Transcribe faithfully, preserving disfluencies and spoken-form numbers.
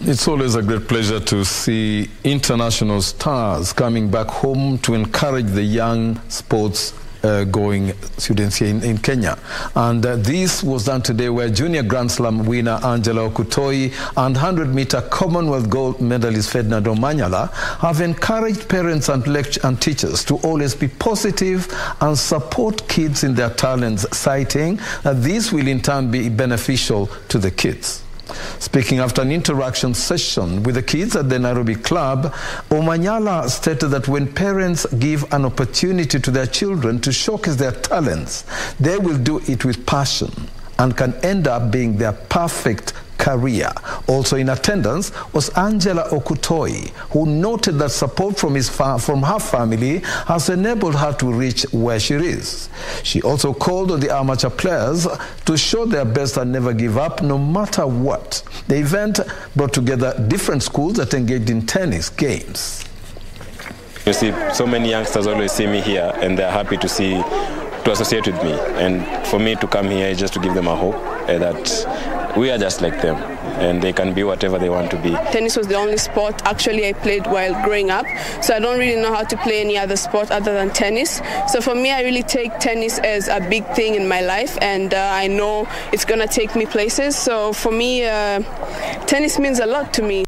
It's always a great pleasure to see international stars coming back home to encourage the young sports uh, going students here in, in Kenya. And uh, this was done today where junior Grand Slam winner Angela Okutoyi and hundred meter Commonwealth gold medalist Ferdinand Omanyala have encouraged parents and, lect and teachers to always be positive and support kids in their talents, citing that this will in turn be beneficial to the kids. Speaking after an interaction session with the kids at the Nairobi Club, Omanyala stated that when parents give an opportunity to their children to showcase their talents, they will do it with passion and can end up being their perfect career. Also in attendance was Angela Okutoyi, who noted that support from, his fa from her family has enabled her to reach where she is. She also called on the amateur players to show their best and never give up, no matter what. The event brought together different schools that engaged in tennis games. You see, so many youngsters always see me here, and they're happy to see, to associate with me. And for me to come here is just to give them a hope uh, that we are just like them, and they can be whatever they want to be. Tennis was the only sport actually I played while growing up, so I don't really know how to play any other sport other than tennis. So for me, I really take tennis as a big thing in my life, and uh, I know it's going to take me places. So for me, uh, tennis means a lot to me.